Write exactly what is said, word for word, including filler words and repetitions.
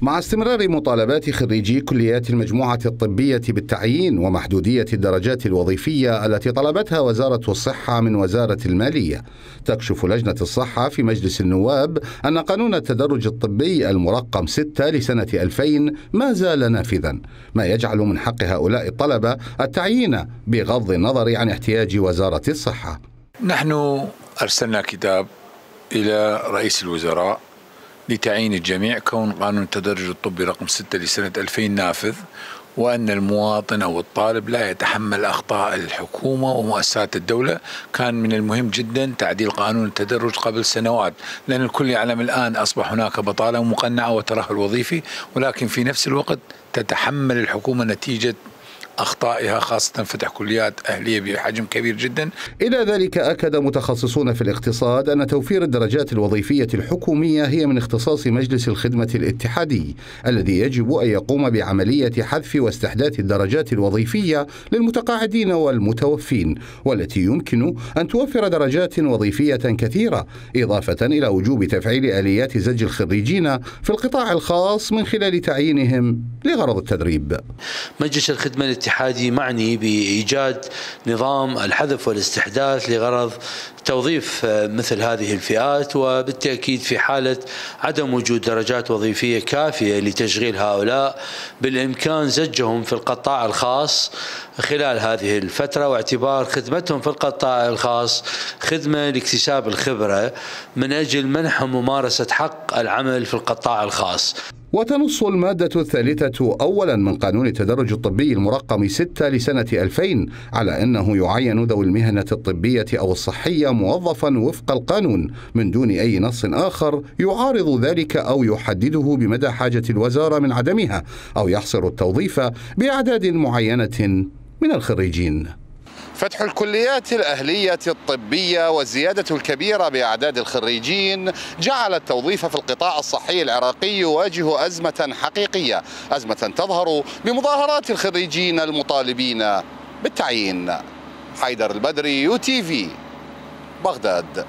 مع استمرار مطالبات خريجي كليات المجموعة الطبية بالتعيين ومحدودية الدرجات الوظيفية التي طلبتها وزارة الصحة من وزارة المالية، تكشف لجنة الصحة في مجلس النواب أن قانون التدرج الطبي المرقم ستة لسنة ألفين ما زال نافذا، ما يجعل من حق هؤلاء الطلبة التعيين بغض النظر عن احتياج وزارة الصحة. نحن أرسلنا كتاب إلى رئيس الوزراء لتعيين الجميع كون قانون التدرج الطبي رقم ستة لسنة ألفين نافذ، وأن المواطن أو الطالب لا يتحمل أخطاء الحكومة ومؤسسات الدولة. كان من المهم جدا تعديل قانون التدرج قبل سنوات، لأن الكل يعلم الآن أصبح هناك بطالة مقنعة وترهل وظيفي، ولكن في نفس الوقت تتحمل الحكومة نتيجة أخطائها، خاصة فتح كليات أهلية بحجم كبير جدا. إلى ذلك أكد متخصصون في الاقتصاد أن توفير الدرجات الوظيفية الحكومية هي من اختصاص مجلس الخدمة الاتحادي، الذي يجب أن يقوم بعملية حذف واستحداث الدرجات الوظيفية للمتقاعدين والمتوفين، والتي يمكن أن توفر درجات وظيفية كثيرة، إضافة إلى وجوب تفعيل آليات زج الخريجين في القطاع الخاص من خلال تعيينهم لغرض التدريب. مجلس الخدمة الاتحادي الاتحادي معني بإيجاد نظام الحذف والاستحداث لغرض توظيف مثل هذه الفئات، وبالتأكيد في حالة عدم وجود درجات وظيفية كافية لتشغيل هؤلاء بالإمكان زجهم في القطاع الخاص خلال هذه الفترة، واعتبار خدمتهم في القطاع الخاص خدمة لاكتساب الخبرة من أجل منحهم ممارسة حق العمل في القطاع الخاص. وتنص المادة الثالثة أولا من قانون التدرج الطبي المرقم ستة لسنة ألفين على أنه يعين ذوي المهنة الطبية أو الصحية موظفا وفق القانون من دون أي نص آخر يعارض ذلك أو يحدده بمدى حاجة الوزارة من عدمها، أو يحصر التوظيف بأعداد معينة من الخريجين. فتح الكليات الأهلية الطبية وزيادته الكبيرة بأعداد الخريجين جعل التوظيف في القطاع الصحي العراقي يواجه أزمة حقيقية، أزمة تظهر بمظاهرات الخريجين المطالبين بالتعيين. حيدر البدري، يو تي في، بغداد.